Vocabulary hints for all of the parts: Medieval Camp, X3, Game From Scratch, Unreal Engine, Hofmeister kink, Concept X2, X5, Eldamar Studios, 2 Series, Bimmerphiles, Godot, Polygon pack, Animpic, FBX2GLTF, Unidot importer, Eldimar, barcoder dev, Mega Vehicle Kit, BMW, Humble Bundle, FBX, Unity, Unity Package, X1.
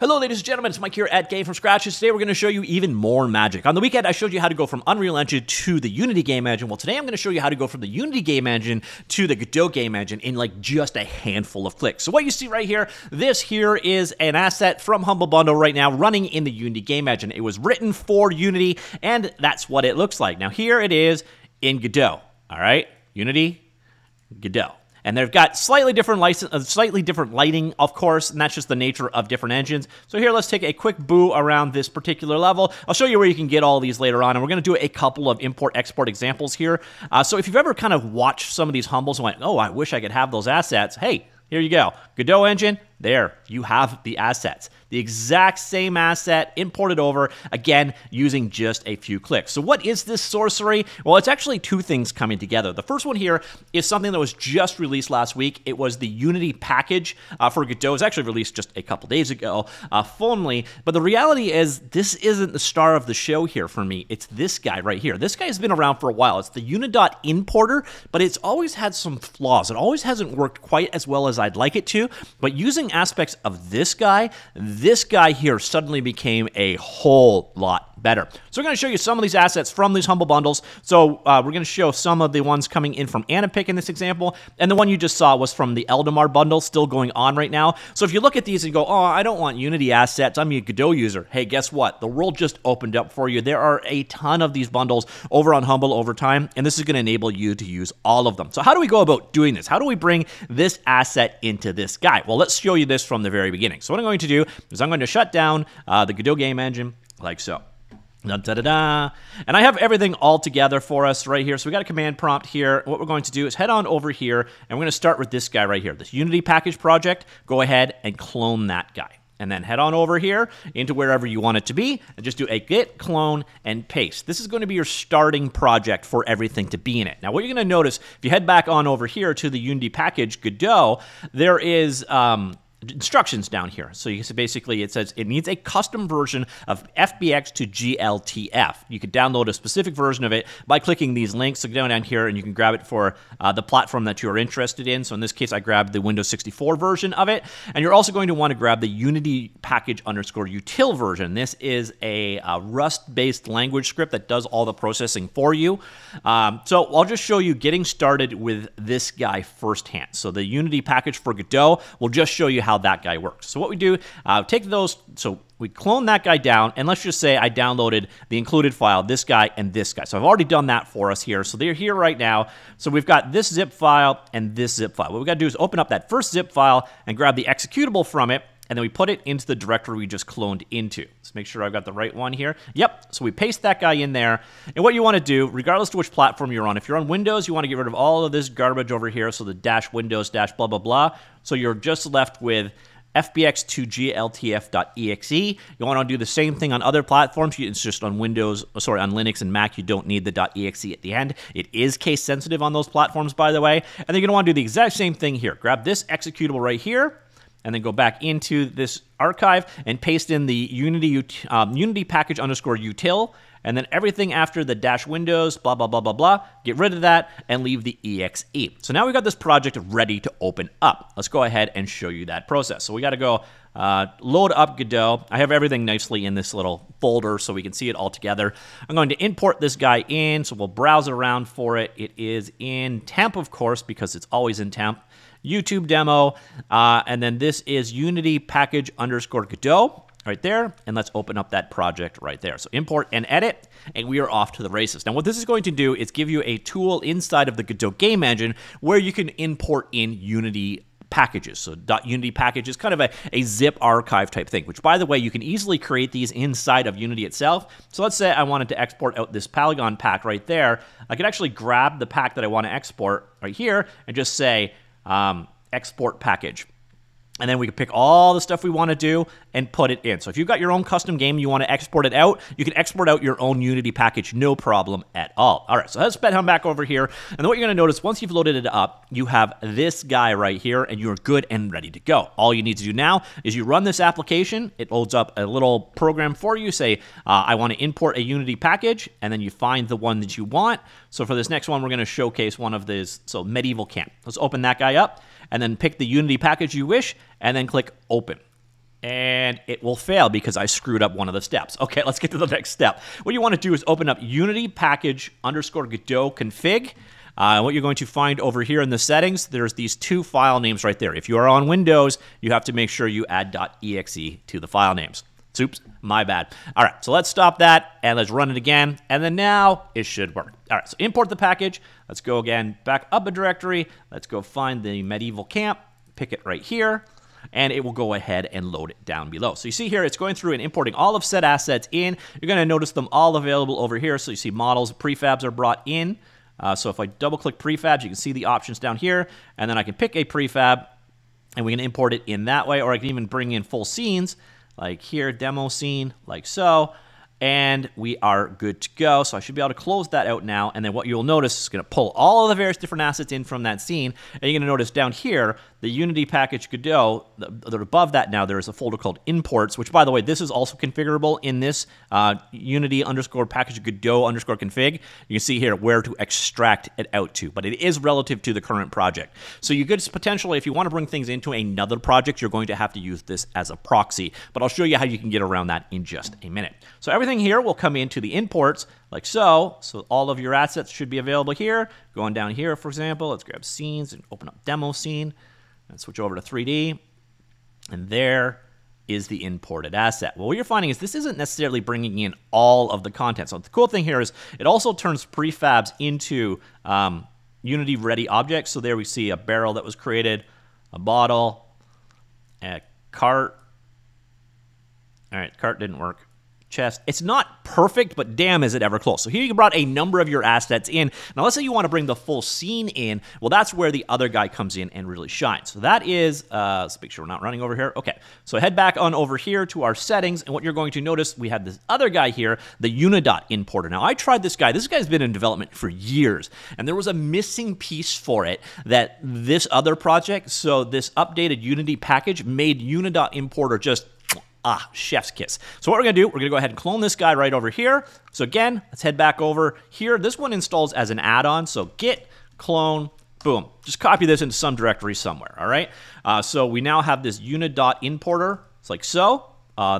Hello ladies and gentlemen, it's Mike here at Game From Scratch, and today we're going to show you even more magic. On the weekend, I showed you how to go from Unreal Engine to the Unity game engine. Well, today I'm going to show you how to go from the Unity game engine to the Godot game engine in like just a handful of clicks. So what you see right here, this here is an asset from Humble Bundle right now running in the Unity game engine. It was written for Unity, and that's what it looks like. Now here it is in Godot, all right? Unity, Godot. And they've got slightly different license, slightly different lighting, of course, and that's just the nature of different engines. So here, let's take a quick boo around this particular level. I'll show you where you can get all these later on, and we're going to do a couple of import-export examples here. So if you've ever kind of watched some of these Humbles and went, oh, I wish I could have those assets, hey, here you go. Godot engine, there, you have the assets. The exact same asset imported over, again, using just a few clicks. So what is this sorcery? Well, it's actually two things coming together. The first one here is something that was just released last week. It was the Unity Package for Godot. It was actually released just a couple days ago, formally. But the reality is this isn't the star of the show here for me. It's this guy right here. This guy has been around for a while. It's the Unidot importer, but it's always had some flaws. It always hasn't worked quite as well as I'd like it to. But using aspects of this guy here suddenly became a whole lot better. So we're going to show you some of these assets from these Humble Bundles. So we're going to show some of the ones coming in from Animpic in this example, and the one you just saw was from the Eldamar Bundle, still going on right now. So if you look at these and go, oh, I don't want Unity assets, I'm a Godot user. Hey, guess what? The world just opened up for you. There are a ton of these bundles over on Humble over time, and this is going to enable you to use all of them. So how do we go about doing this? How do we bring this asset into this guy? Well, let's show you this from the very beginning. So what I'm going to do is I'm going to shut down the Godot game engine like so. Da-da-da. And I have everything all together for us right here. So we got a command prompt here. What we're going to do is head on over here, and we're going to start with this guy right here, this Unity package project. Go ahead and clone that guy. And then head on over here into wherever you want it to be and just do a git, clone, and paste. This is going to be your starting project for everything to be in it. Now, what you're going to notice, if you head back on over here to the Unity package Godot, there is instructions down here. So you basically, it says it needs a custom version of FBX2GLTF. You could download a specific version of it by clicking these links. So go down here and you can grab it for the platform that you're interested in. So in this case, I grabbed the Windows 64 version of it. And you're also going to want to grab the Unity package underscore util version. This is a Rust-based language script that does all the processing for you. So I'll just show you getting started with this guy firsthand. So the Unity package for Godot will just show you how that guy works. So what we do, take those, so we clone that guy down, and let's just say I downloaded the included file, this guy and this guy. So I've already done that for us here. So they're here right now. So we've got this zip file and this zip file. What we got to do is open up that first zip file and grab the executable from it, and then we put it into the directory we just cloned into. Let's make sure I've got the right one here. Yep, so we paste that guy in there. And what you want to do, regardless to which platform you're on, if you're on Windows, you want to get rid of all of this garbage over here, so the dash Windows dash blah, blah, blah. So you're just left with FBX2GLTF.exe. You want to do the same thing on other platforms. It's just on Windows, sorry, on Linux and Mac, you don't need the .exe at the end. It is case sensitive on those platforms, by the way. And then you're going to want to do the exact same thing here. Grab this executable right here, and then go back into this archive and paste in the Unity, Unity package underscore util, and then everything after the dash Windows, blah, blah, blah, blah, blah. Get rid of that and leave the exe. So now we've got this project ready to open up. Let's go ahead and show you that process. So we got to go load up Godot. I have everything nicely in this little folder so we can see it all together. I'm going to import this guy in, so we'll browse around for it. It is in temp, of course, because it's always in temp. YouTube demo, and then this is Unity package underscore Godot right there, and let's open up that project right there. So import and edit, and we are off to the races. Now what this is going to do is give you a tool inside of the Godot game engine where you can import in Unity packages. So .unity package is kind of a zip archive type thing, which by the way, you can easily create these inside of Unity itself. So let's say I wanted to export out this Polygon pack right there. I could actually grab the pack that I want to export right here and just say, export package. And then we can pick all the stuff we want to do and put it in. So if you've got your own custom game, you want to export it out, you can export out your own Unity package, no problem at all. All right, so let's head on back over here. And what you're going to notice, once you've loaded it up, you have this guy right here, and you're good and ready to go. All you need to do now is you run this application. It loads up a little program for you. Say, I want to import a Unity package, and then you find the one that you want. So for this next one, we're going to showcase one of these, so Medieval Camp. Let's open that guy up, and then pick the Unity package you wish, and then click Open. and it will fail because I screwed up one of the steps. Okay, let's get to the next step. What you want to do is open up Unity Package _ Godot config. What you're going to find over here in the settings, there's these two file names right there. If you are on Windows, you have to make sure you add .exe to the file names. Oops, my bad. All right, so let's stop that and let's run it again. And then now it should work. All right, so import the package. Let's go again back up a directory. Let's go find the Medieval Camp, pick it right here, and it will go ahead and load it down below. So you see here, it's going through and importing all of set assets in. You're going to notice them all available over here. So you see models, prefabs are brought in. So if I double click prefabs, you can see the options down here, and then I can pick a prefab and we can import it in that way, or I can even bring in full scenes like here, demo scene, like so, and we are good to go. So I should be able to close that out now, and then what you'll notice is gonna pull all of the various different assets in from that scene, and you're gonna notice down here, the Unity Package Godot, that above that now, there is a folder called Imports, which by the way, this is also configurable in this Unity _ Package Godot _ config. You can see here where to extract it out to, but it is relative to the current project. So you could potentially, if you wanna bring things into another project, you're going to have to use this as a proxy, but I'll show you how you can get around that in just a minute. So everything here will come into the imports, like so. So all of your assets should be available here. Going down here, for example, let's grab scenes and open up demo scene and switch over to 3D. And there is the imported asset. Well, what you're finding is this isn't necessarily bringing in all of the content. So the cool thing here is it also turns prefabs into Unity ready objects. So there we see a barrel that was created, a bottle, a cart. All right, cart didn't work. Chest. It's not perfect, but damn is it ever close. So here you brought a number of your assets in. Now let's say you want to bring the full scene in. Well, that's where the other guy comes in and really shines. So that is, let's make sure we're not running over here. Okay, so head back on over here to our settings, and what you're going to notice, we have this other guy here, the Unidot importer. Now I tried this guy. This guy's been in development for years, and there was a missing piece for it that this other project, so this updated Unity package made Unidot importer just chef's kiss. So what we're gonna do, we're gonna go ahead and clone this guy right over here. So again, let's head back over here. This one installs as an add-on, so git clone, boom. Just copy this into some directory somewhere, all right? So we now have this Unidot importer, it's like so.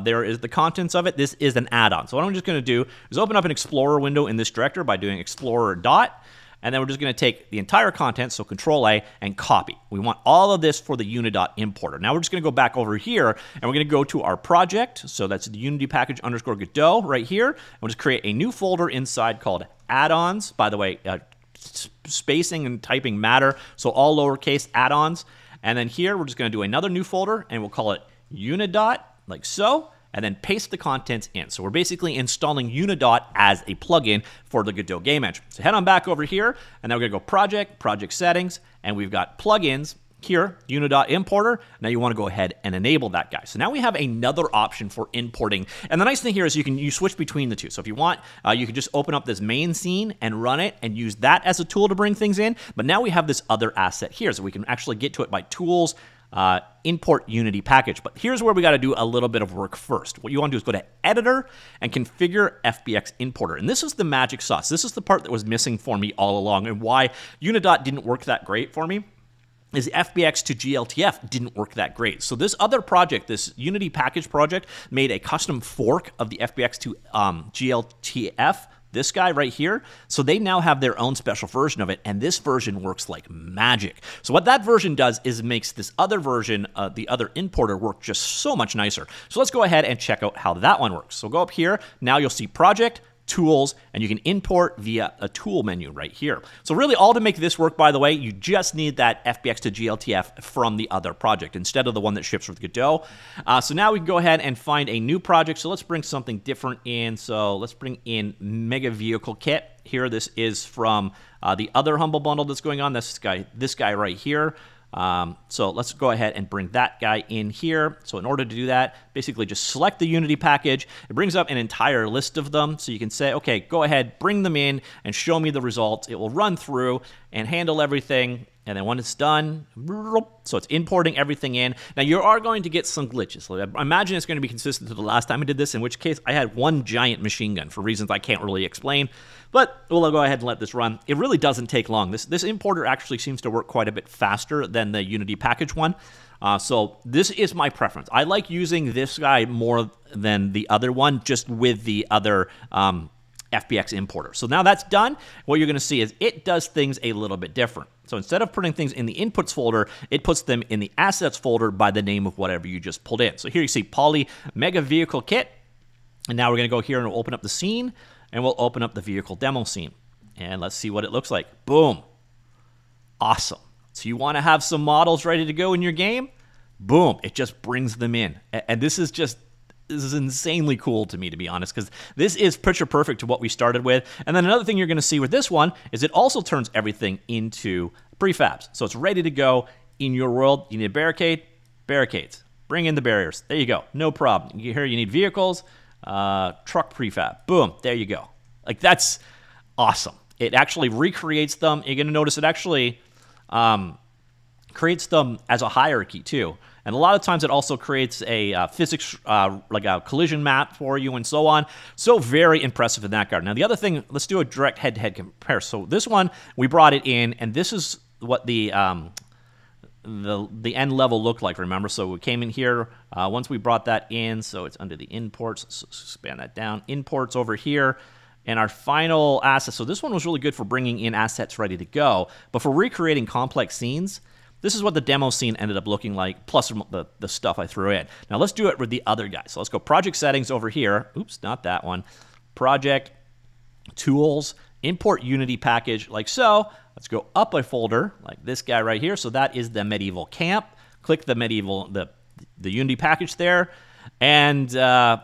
There is the contents of it. This is an add-on. So what I'm just gonna do is open up an Explorer window in this director by doing Explorer dot, and then we're just gonna take the entire content, so Control-A, and copy. We want all of this for the Unidot importer. Now we're just gonna go back over here, and we're gonna go to our project, so that's the Unity Package _ Godot right here, and we'll just create a new folder inside called add-ons. By the way, spacing and typing matter, so all lowercase add-ons. And then here, we're just gonna do another new folder, and we'll call it Unidot, like so, and then paste the contents in. So we're basically installing Unidot as a plugin for the Godot game engine. So head on back over here, and now we're gonna go project, project settings, and we've got plugins here, Unidot importer. Now you wanna go ahead and enable that guy. So now we have another option for importing. And the nice thing here is you switch between the two. So if you want, you can just open up this main scene and run it and use that as a tool to bring things in. But now we have this other asset here. So we can actually get to it by tools, import Unity package. But here's where we got to do a little bit of work first. What you want to do is go to editor and configure FBX importer. And this is the magic sauce. This is the part that was missing for me all along and why Unidot didn't work that great for me. Is FBX2GLTF didn't work that great. So this other project, this Unity package project, made a custom fork of the FBX2GLTF, this guy right here. So they now have their own special version of it, and this version works like magic. So what that version does is makes this other version, the other importer, work just so much nicer. So let's go ahead and check out how that one works. So go up here, now you'll see project, tools, and you can import via a tool menu right here. So really all to make this work, by the way, you just need that FBX2GLTF from the other project instead of the one that ships with Godot. So now we can go ahead and find a new project. So let's bring something different in. So let's bring in Mega Vehicle Kit. Here, this is from the other Humble Bundle that's going on, this guy right here. So let's go ahead and bring that guy in here. So in order to do that, basically just select the Unity package. It brings up an entire list of them. So you can say, okay, go ahead, bring them in and show me the results. It will run through and handle everything. And then when it's done, so it's importing everything in. Now you are going to get some glitches. So I imagine it's going to be consistent to the last time I did this, in which case I had one giant machine gun for reasons I can't really explain. But we'll go ahead and let this run. It really doesn't take long. This importer actually seems to work quite a bit faster than the Unity package one. So this is my preference. I like using this guy more than the other one, just with the other FBX importer. So now that's done, what you're going to see is it does things a little bit different. So instead of putting things in the inputs folder, it puts them in the assets folder by the name of whatever you just pulled in. So here you see Poly Mega Vehicle Kit. And now we're going to go here and we'll open up the scene, and we'll open up the vehicle demo scene. And let's see what it looks like. Boom. Awesome. So you want to have some models ready to go in your game? Boom. It just brings them in. And this is just... this is insanely cool to me, to be honest, because this is picture perfect to what we started with. And then another thing you're going to see with this one is it also turns everything into prefabs. So it's ready to go in your world. You need a barricade, barricades. Bring in the barriers. There you go. No problem. Here you need vehicles, truck prefab. Boom. There you go. Like, that's awesome. It actually recreates them. You're going to notice it actually creates them as a hierarchy too. And a lot of times it also creates a physics, like a collision map for you and so on. So very impressive in that regard. Now the other thing, let's do a direct head-to-head comparison. So this one, we brought it in, and this is what the end level looked like, remember? So we came in here, once we brought that in, so it's under the imports, so let's expand that down, imports over here. And our final asset, so this one was really good for bringing in assets ready to go, but for recreating complex scenes, this is what the demo scene ended up looking like, plus the stuff I threw in. Now let's do it with the other guy. So let's go project settings over here. Oops, not that one. Project, tools, import Unity package, like so. Let's go up a folder, like this guy right here. So that is the Medieval Camp. Click the Medieval, the Unity package there. And yeah,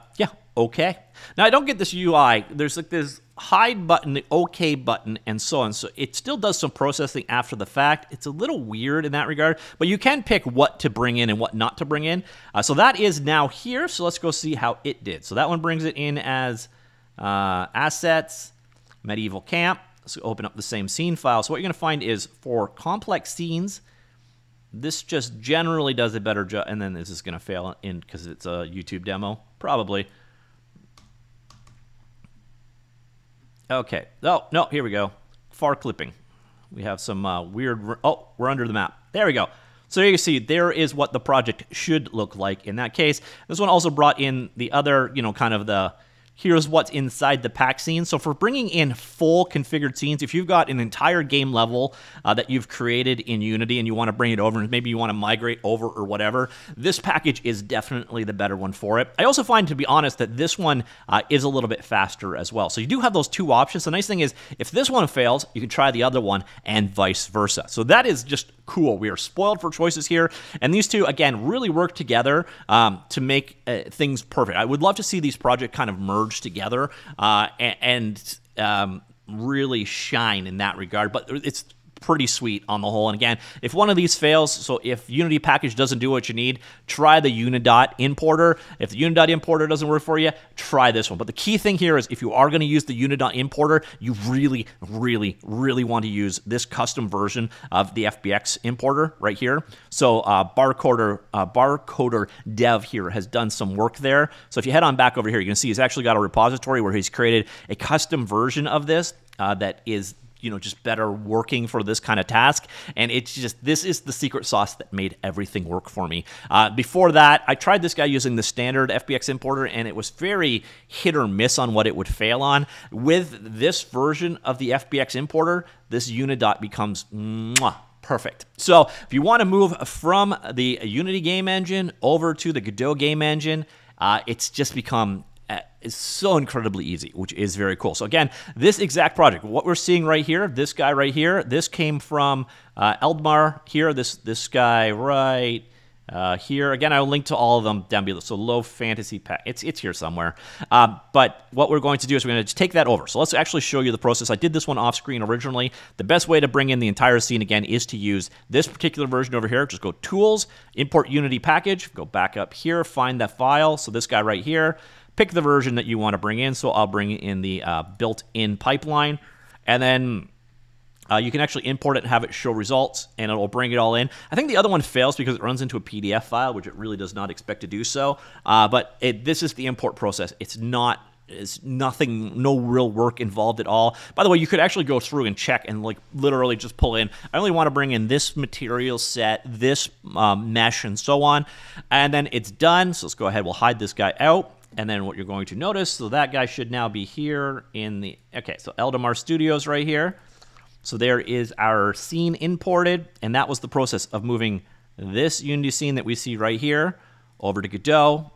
okay. Now I don't get this UI. There's like this hide button, the OK button, and so on. So it still does some processing after the fact. It's a little weird in that regard, but you can pick what to bring in and what not to bring in. So that is now here. So let's go see how it did. So that one brings it in as assets, Medieval Camp. Let's open up the same scene file. So what you're going to find is for complex scenes, this just generally does a better job. And then this is going to fail in because it's a YouTube demo, probably. Okay. Oh, no, here we go. Far clipping. We have some weird... oh, we're under the map. There we go. So you can see there is what the project should look like in that case. This one also brought in the other, you know, kind of the... here's what's inside the pack scene. So for bringing in full configured scenes, if you've got an entire game level that you've created in Unity and you want to bring it over, and maybe you want to migrate over or whatever, this package is definitely the better one for it. I also find, to be honest, that this one is a little bit faster as well. So you do have those two options. The nice thing is, if this one fails, you can try the other one and vice versa. So that is just cool. We are spoiled for choices here. And these two, again, really work together to make things perfect. I would love to see these projects kind of merge together and really shine in that regard. But it's pretty sweet on the whole. And again, if one of these fails, so if Unity package doesn't do what you need, try the Unidot importer. If the Unidot importer doesn't work for you, try this one. But the key thing here is if you are going to use the Unidot importer, you really, really, really want to use this custom version of the FBX importer right here. So barcoder dev here has done some work there. So if you head on back over here, you can see he's actually got a repository where he's created a custom version of this that is, you know, just better working for this kind of task. And it's just, this is the secret sauce that made everything work for me. Before that, I tried this guy using the standard FBX importer, and it was very hit or miss on what it would fail on. With this version of the FBX importer, this Unidot becomes mwah, perfect. So if you want to move from the Unity game engine over to the Godot game engine, it's just become... is so incredibly easy, which is very cool. So again, this exact project, what we're seeing right here, this guy right here, this came from Eldamar here, this guy right here. Again, I'll link to all of them down below. So low fantasy pack, it's here somewhere. But what we're going to do is we're going to just take that over. So let's actually show you the process. I did this one off screen originally. The best way to bring in the entire scene again is to use this particular version over here. Just go Tools, Import Unity Package, go back up here, find that file. So this guy right here. Pick the version that you want to bring in. So I'll bring in the built-in pipeline. And then you can actually import it and have it show results. And it will bring it all in. I think the other one fails because it runs into a PDF file, which it really does not expect to do so. But this is the import process. It's not is nothing, no real work involved at all. By the way, you could actually go through and check and like literally just pull in, I only want to bring in this material set, this mesh, and so on. And then it's done. So let's go ahead, we'll hide this guy out. And then what you're going to notice, so that guy should now be here in the, okay, so Eldamar Studios right here. So there is our scene imported, and that was the process of moving this Unity scene that we see right here over to Godot.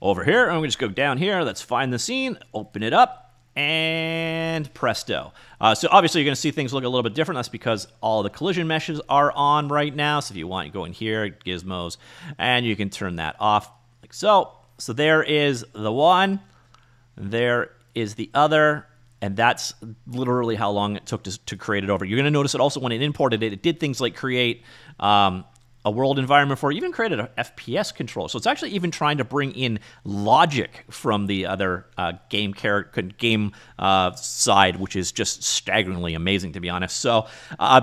Over here, I'm gonna just go down here, let's find the scene, open it up, and presto. So obviously you're gonna see things look a little bit different. That's because all the collision meshes are on right now. So if you want, you go in here, gizmos, and you can turn that off like so. So there is the one, there is the other, and that's literally how long it took to create it over. You're gonna notice it also when it imported it, it did things like create a world environment for it, even created an FPS control. So it's actually even trying to bring in logic from the other game side, which is just staggeringly amazing, to be honest. So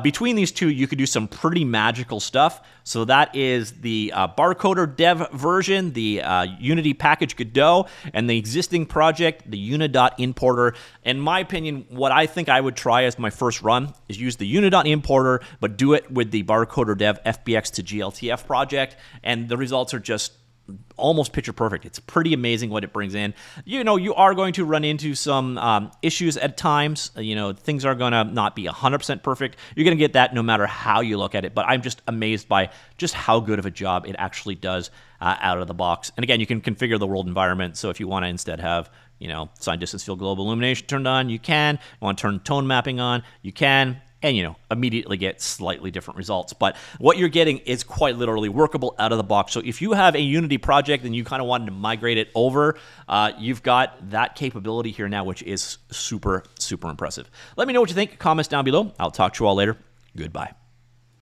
between these two, you could do some pretty magical stuff. So that is the barcoder dev version, the Unity Package Godot, and the existing project, the Unidot importer. In my opinion, what I think I would try as my first run is use the Unidot importer, but do it with the barcoder dev FBX2GLTF project, and the results are just almost picture perfect. It's pretty amazing what it brings in. You know, you are going to run into some issues at times. You know, things are going to not be 100% perfect. You're going to get that no matter how you look at it, but I'm just amazed by just how good of a job it actually does out of the box. And again, you can configure the world environment, so if you want to instead have, you know, sign distance field global illumination turned on, you can. You want to turn tone mapping on, you can. And, you know, immediately get slightly different results. But what you're getting is quite literally workable out of the box. So if you have a Unity project and you kind of wanted to migrate it over, you've got that capability here now, which is super, super impressive. Let me know what you think. Comments down below. I'll talk to you all later. Goodbye.